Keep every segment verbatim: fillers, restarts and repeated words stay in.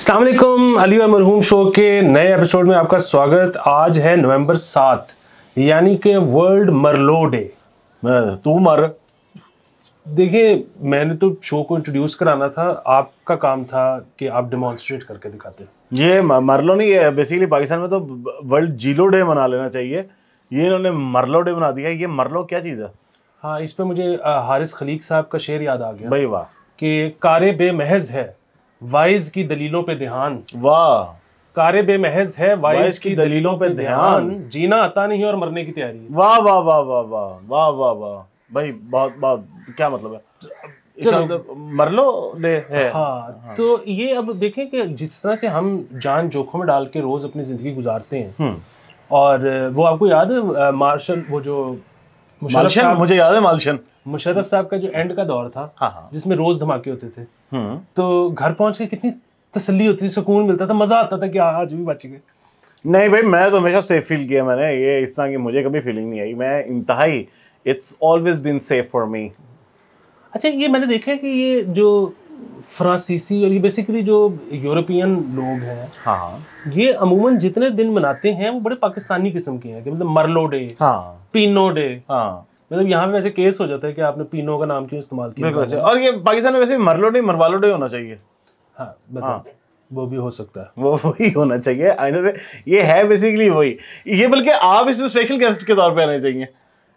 अस्सलाम वालेकुम, अली और मरहूम शो के नए एपिसोड में आपका स्वागत। आज है नवंबर सात यानी कि वर्ल्ड मरलो डे। तू मर देखिए, मैंने तो शो को इंट्रोड्यूस कराना था, आपका काम था कि आप डेमॉन्स्ट्रेट करके दिखाते। ये मरलो नहीं है, बेसिकली पाकिस्तान में तो वर्ल्ड जीलो डे मना लेना चाहिए, ये इन्होंने मरलो डे बना दिया। ये मरलो क्या चीज़ है? हाँ, इस पर मुझे हारिस खलीक साहब का शेर याद आ गया। भाई वाह, कि कारे बेमहज है वाइज की दलीलों पे ध्यान। वाह, कारे बेमहज है वाइज की दलीलों पे ध्यान, जीना आता नहीं और मरने की तैयारी। वाह वाह वाह वाह वाह वाह वाह वाह भाई, बहुत बहुत क्या मतलब है, चलो मरलो ले है। हाँ, हाँ, तो ये अब देखें कि जिस तरह से हम जान जोखिम में डाल के रोज अपनी जिंदगी गुजारते हैं, और वो आपको याद है मार्शल, वो जो मालशन, मुझे याद है मालशन मुशर्रफ साहब का जो एंड का दौर था। हाँ हाँ। जिसमें रोज धमाके होते थे, तो घर पहुंच के कितनी तसल्ली होती थी, सुकून मिलता था, मजा आता था कि आज भी बच गए। नहीं भाई, मैं तो हमेशा सेफ फील किया मैंने, ये इस तरह की मुझे कभी फीलिंग नहीं आई। मैं इंतहाई, it's always been safe for me. अच्छा, ये मैंने देखा है कि ये जो फ्रांसीसी और ये बेसिकली जो यूरोपियन लोग हैं, हाँ, ये अमूमन जितने दिन मनाते हैं वो बड़े पाकिस्तानी किस्म के हैं, कि मतलब मरलो डे, हाँ, पीनो डे, हाँ, मतलब यहाँ पे वैसे केस हो जाता है कि आपने पीनो का नाम क्यों इस्तेमाल किया। बिल्कुल, और ये पाकिस्तान में वैसे मरलो डे मरवालो डे होना चाहिए। हाँ, हाँ, वो भी हो सकता है, वो वही होना चाहिए। आई नो, ये है बेसिकली वही, ये बल्कि आप इसमें स्पेशल गेस्ट के तौर पे आने चाहिए।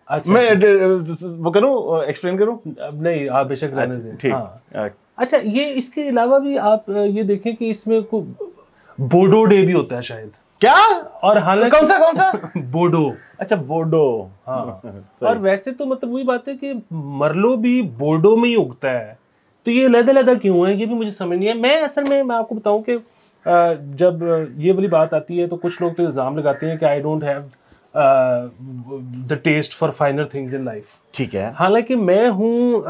अच्छा, मैं वो करूँ, एक्सप्लेन करूँ? नहीं, आप बेशक रहने दें, ठीक। अच्छा, ये इसके अलावा भी आप ये देखें कि इसमें कोई बोडो डे भी होता है शायद, क्या? और हालांकि कौन सा कौन सा बोडो? अच्छा, बोडो, हाँ। और वैसे तो मतलब वही बात है कि मरलो भी बोडो में ही उगता है, तो ये लदा-लदा क्यों है, ये भी मुझे समझ नहीं है। मैं असल में मैं आपको बताऊं कि जब ये वाली बात आती है तो कुछ लोग तो इल्ज़ाम लगाते हैं कि I don't have the taste for finer things in life, ठीक है। हालांकि मैं हूँ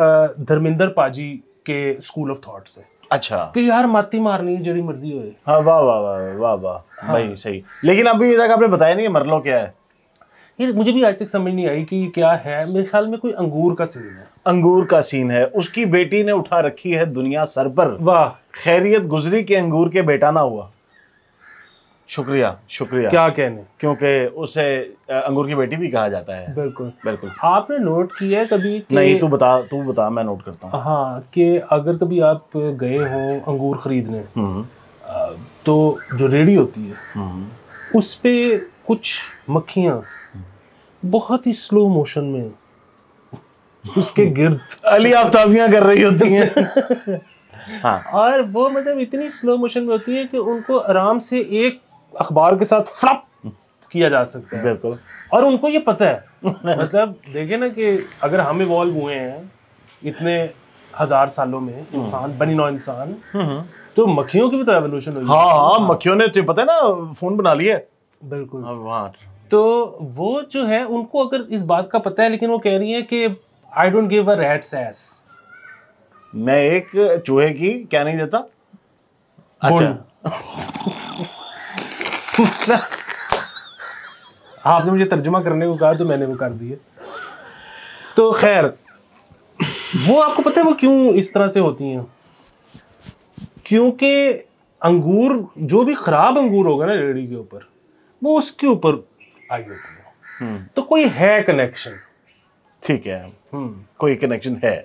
धर्मेंद्र पाजी के स्कूल ऑफ थॉट से। अच्छा, कि यार माती मारनी जड़ी मर्जी होए। हाँ, वाह वाह वाह वाह वाह भाई, सही। लेकिन अभी ये तक आपने बताया नहीं मरलो क्या है। ये मुझे भी आज तक समझ नहीं आई कि क्या है। मेरे ख्याल में कोई अंगूर का सीन है, अंगूर का सीन है, उसकी बेटी ने उठा रखी है दुनिया सर पर। वाह, खैरियत गुजरी के अंगूर के बेटा ना हुआ। शुक्रिया शुक्रिया, क्या कहने, क्योंकि उसे अंगूर की बेटी भी कहा जाता है। बिल्कुल बिल्कुल। आपने नोट किया है कभी? नहीं, तू बता तू बता मैं नोट करता हूँ। हाँ, कि अगर कभी आप गए हो अंगूर खरीदने, तो जो रेडी होती है उस पे कुछ मक्खियाँ बहुत ही स्लो मोशन में उसके गिर्द अली आफ्ताबियाँ कर रही होती हैं। हाँ, और वो मतलब इतनी स्लो मोशन में होती है कि उनको आराम से एक अखबार के साथ फ्लप किया जा सकता है। बिल्कुल, और उनको ये पता है। मतलब देखे ना कि अगर हम इवॉल्व हुए हैं इतने हजार सालों में, इंसान बनी नौ इंसान, तो मक्खियों की भी तो एवोल्यूशन हुई। हाँ, हाँ, मक्खियों ने तो पता है ना फोन बना लिया। बिल्कुल, हाँ, तो वो जो है उनको अगर इस बात का पता है, लेकिन वो कह रही है कि I don't give a rat's ass, मैं एक चूहे की क्या नहीं देता। अच्छा, आपने मुझे तर्जुमा करने को कहा तो मैंने वो कर दिया। तो खैर, वो आपको पता है वो क्यों इस तरह से होती हैं? क्योंकि अंगूर, जो भी खराब अंगूर होगा ना रेडी के ऊपर, वो उसके ऊपर आई होती है। तो कोई है कनेक्शन, ठीक है, कोई कनेक्शन है,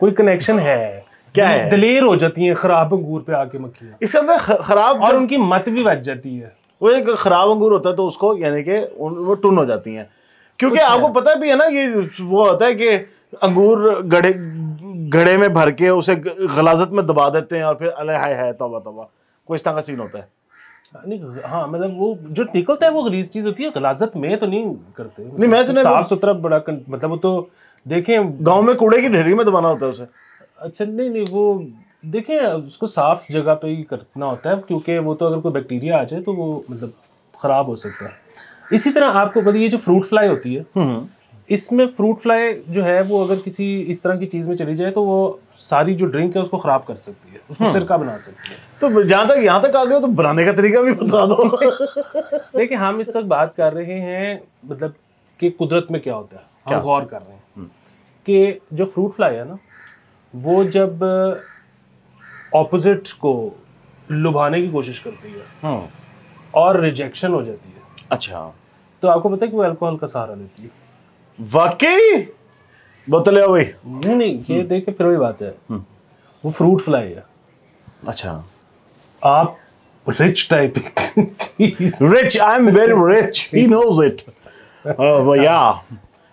कोई कनेक्शन है। क्या है? दिलेर हो जाती हैं खराब अंगूर पे आके मक्खियां। इसका मतलब खराब, और उनकी मत भी बच जाती है। वो एक खराब अंगूर होता है तो उसको यानी कि वो टुन हो जाती हैं, क्योंकि आपको पता भी है ना, ये वो होता है कि अंगूर गड़े गड़े में भर के उसे गलाजत में दबा देते हैं और फिर अले हाय हाय तौबा तौबा, कोई इस तरह का सीन होता है। नहीं, हाँ, मतलब वो जो निकलता है वो गलीज चीज होती है, गलाजत में तो नहीं करते। नहीं, मैं सुना साफ सुथरा बड़ा, मतलब वो तो देखें गांव में कूड़े की ढेरी में दबाना होता है उसे। अच्छा, नहीं नहीं, वो देखें उसको साफ जगह पे ही करना होता है, क्योंकि वो तो अगर कोई बैक्टीरिया आ जाए तो वो मतलब खराब हो सकता है। इसी तरह आपको पता, ये जो फ्रूट फ्लाई होती है, इसमें फ्रूट फ्लाई जो है वो अगर किसी इस तरह की चीज़ में चली जाए तो वो सारी जो ड्रिंक है उसको ख़राब कर सकती है, उसको सिरका बना सकती है। तो जहाँ तक यहाँ तक आ गए तो बनाने का तरीका भी बता दो। देखिए, हम इस वक्त बात कर रहे हैं मतलब कि कुदरत में क्या होता है, हम गौर कर रहे हैं कि जो फ्रूट फ्लाई है ना, वो जब ऑपोजिट को लुभाने की कोशिश करती है और रिजेक्शन हो जाती है। अच्छा, तो आपको पता है कि वो अल्कोहल का सहारा लेती है। वाकई बतले हो भाई। नहीं नहीं, ये देखे फिर वही बात है, वो फ्रूट फ्लाई है। अच्छा, आप rich type rich, I am very rich, he knows it. या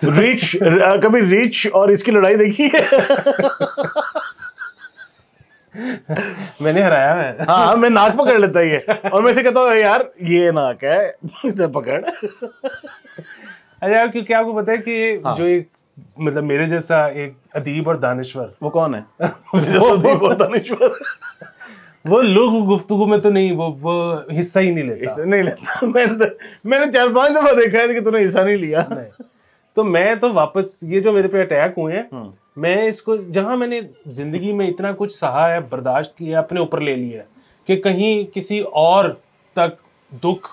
रिच, कभी रिच और इसकी लड़ाई देखी है? मैंने हराया है। हाँ, मैं नाक पकड़ लेता है ये, और मैं से कहता हूँ यार ये नाक है, इसे पकड़। अरे क्योंकि आपको पता है कि हाँ। जो एक मतलब मेरे जैसा एक अदीब और दानिश्वर, वो कौन है? वो अदीब और दानिश्वर वो लोग गुफ्तगू में तो नहीं, वो वो हिस्सा ही नहीं लेता नहीं लेता मैंने मैंने चार पांच दफा देखा है कि तूने हिस्सा नहीं लिया। नहीं। तो मैं तो वापस ये जो मेरे पे अटैक हुए हैं, मैं इसको जहां मैंने जिंदगी में इतना कुछ सहा है, बर्दाश्त किया, अपने ऊपर ले लिया कि कहीं किसी और तक दुख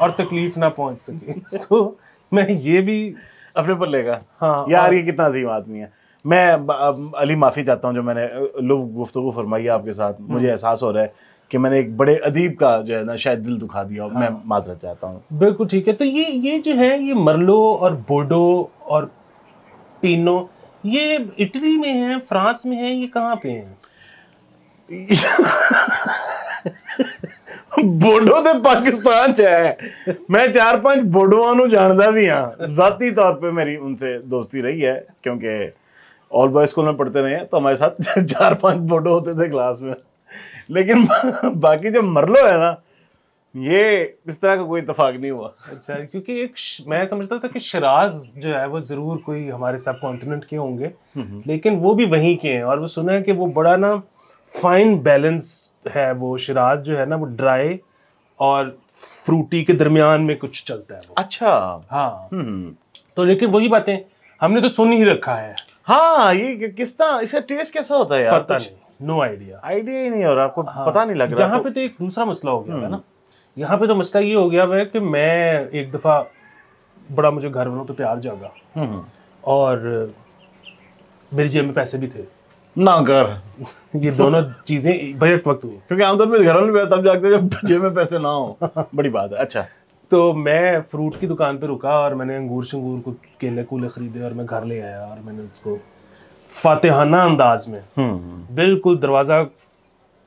और तकलीफ ना पहुंच सके। तो मैं ये भी अपने पर लेगा। हाँ यार, ये कितना अजीब आदमी है। मैं अली माफ़ी चाहता हूँ, जो मैंने लुभ गुफ्तगू फरमाई आपके साथ, मुझे एहसास हो रहा है कि मैंने एक बड़े अदीब का जो है ना शायद दिल दुखा दिया। हाँ। मैं माजरत चाहता हूँ। बिल्कुल ठीक है। तो ये ये जो है ये मरलो और बोडो और पिनो, ये इटली में है, फ्रांस में है, ये कहाँ पे है? बोडो तो पाकिस्तान च है। मैं चार पांच बोडोआ नू जानता भी हाँ, जाती तौर पे मेरी उनसे दोस्ती रही है क्योंकि ऑल बॉय स्कूल में पढ़ते रहे हैं, तो हमारे साथ चार पांच बोडो होते थे क्लास में। लेकिन बाकी जो मरलो है ना, ये इस तरह का कोई इतफाक नहीं हुआ। अच्छा, क्योंकि एक मैं समझता था कि शराज जो है वो जरूर कोई हमारे सब कॉन्टिनेंट के होंगे, लेकिन वो भी वहीं के हैं। और वो सुना है कि वो बड़ा ना फाइन बैलेंस्ड है, वो शराज जो है ना वो ड्राई और फ्रूटी के दरमियान में कुछ चलता है वो। अच्छा हाँ, तो लेकिन वही बातें हमने तो सुन ही रखा है। हाँ, ये किस तरह इसका टेस्ट कैसा होता है यार? पता नहीं, नो आइडिया आइडिया ही नहीं हो रहा आपको। हाँ, पता नहीं लग रहा। यहाँ पे तो एक दूसरा मसला हो गया है ना, यहाँ पे तो मसला ये हो गया है कि मैं एक दफ़ा बड़ा मुझे घर वालों पे प्यार जागा और मेरी जेब में पैसे भी थे ना कर ये दोनों चीज़ें बजट वक्त हुई, क्योंकि आमतौर पर घर वालों में तब जागते जब जेब में पैसे ना हो। बड़ी बात है। अच्छा, तो मैं फ्रूट की दुकान पे रुका और मैंने अंगूर शंगूर को केले कूले खरीदे और मैं घर ले आया और मैंने उसको फातिहाना अंदाज में बिल्कुल दरवाज़ा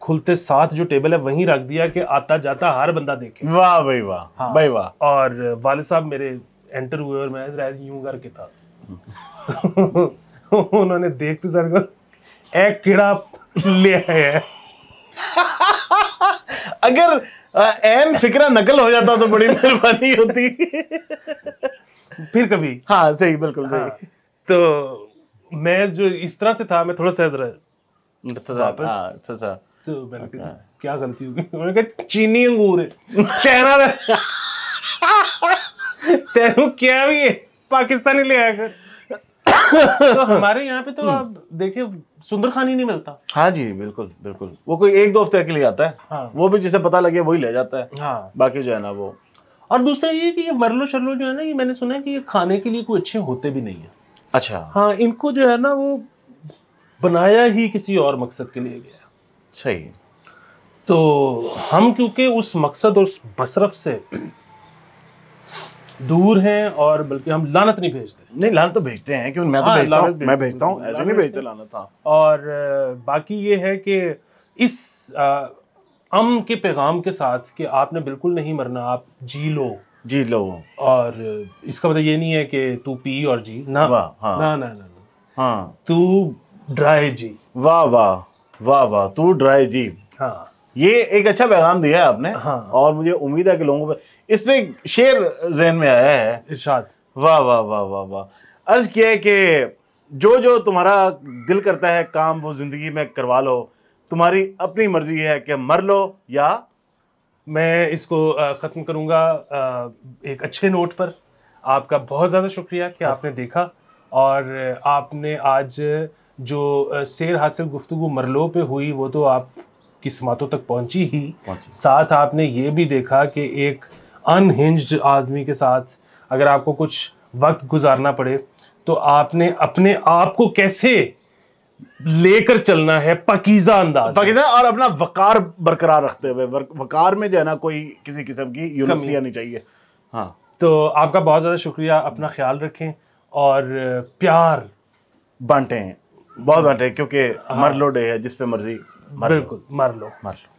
खुलते साथ जो टेबल है वहीं रख दिया कि आता जाता हर बंदा देखे। वाह भाई वाह, हाँ, भाई वाह। और वाले साहब मेरे एंटर हुए और मैं यूं करके था तो उन्होंने देखते सर को एक कीड़ा ले आया। अगर एन फिक्रा नकल हो जाता तो बड़ी मेहरबानी होती। फिर कभी। हाँ सही, बिल्कुल सही। हाँ, तो मैं जो इस तरह से था, मैं थोड़ा सहज रहा वापस। अच्छा, तो मैंने कहा क्या गलती होगी? उन्होंने कहा चीनी अंगूर है। चेहरा तेरू क्या भी है, पाकिस्तानी ले आया कर। तो हमारे यहाँ पे तो आप देखिए सुंदरखान ही नहीं मिलता। हाँ जी बिल्कुल बिल्कुल, वो कोई एक दो हफ्ते के लिए आता है। हाँ। वो भी जिसे पता लगे वही ले जाता है। हाँ। बाकी जो है ना वो, और दूसरा ये कि ये मरलो शरलो जो है ना, ये मैंने सुना है कि ये खाने के लिए कोई अच्छे होते भी नहीं है। अच्छा हाँ, इनको जो है ना वो बनाया ही किसी और मकसद के लिए गया। सही, तो हम क्योंकि उस मकसद और उस बसरफ से दूर हैं, और बल्कि हम लानत नहीं भेजते। नहीं, लानत तो भेजते हैं, क्योंकि मैं तो भेजता हूं, मैं भेजता हूं, ऐसे नहीं भेजते लानत। हाँ, और बाकी ये है कि इस अम के पैगाम के साथ कि आपने बिल्कुल नहीं मरना, आप जी लो जी लो, और इसका मतलब ये नहीं है कि तू पी और जी ना। हाँ, ना ना ना, हाँ तू ड्राई जी। वाह वाह वाह वाह, तू ड्राई जी। हाँ, ये एक अच्छा पैगाम दिया है आपने। हाँ, और मुझे उम्मीद है कि लोगों को इस पे शेर जहन में आया है, इरशाद। वाह वाह वाह वाह वाह। अर्ज किया है कि जो जो तुम्हारा दिल करता है काम वो जिंदगी में करवा लो, तुम्हारी अपनी मर्जी है कि मर लो या। मैं इसको ख़त्म करूँगा एक अच्छे नोट पर। आपका बहुत ज़्यादा शुक्रिया कि आपने देखा, और आपने आज जो सैर हासिल गुफ्तगू मरलो पे हुई वो तो आप की समातों तक पहुँची ही, साथ आपने ये भी देखा कि एक अनहिंज्ड आदमी के साथ अगर आपको कुछ वक्त गुजारना पड़े तो आपने अपने आप को कैसे लेकर चलना है पाकीज़ा अंदाज़ पाकीज़ा और अपना वकार बरकरार रखते हुए, वकार में जो है ना कोई किसी किस्म की यूनिवर्सिटी नहीं चाहिए। हाँ, तो आपका बहुत ज़्यादा शुक्रिया, अपना ख्याल रखें और प्यार बांटें, बहुत बांटें, क्योंकि मरलो डे है, जिस पे मर्जी बिल्कुल मर लो मर लो।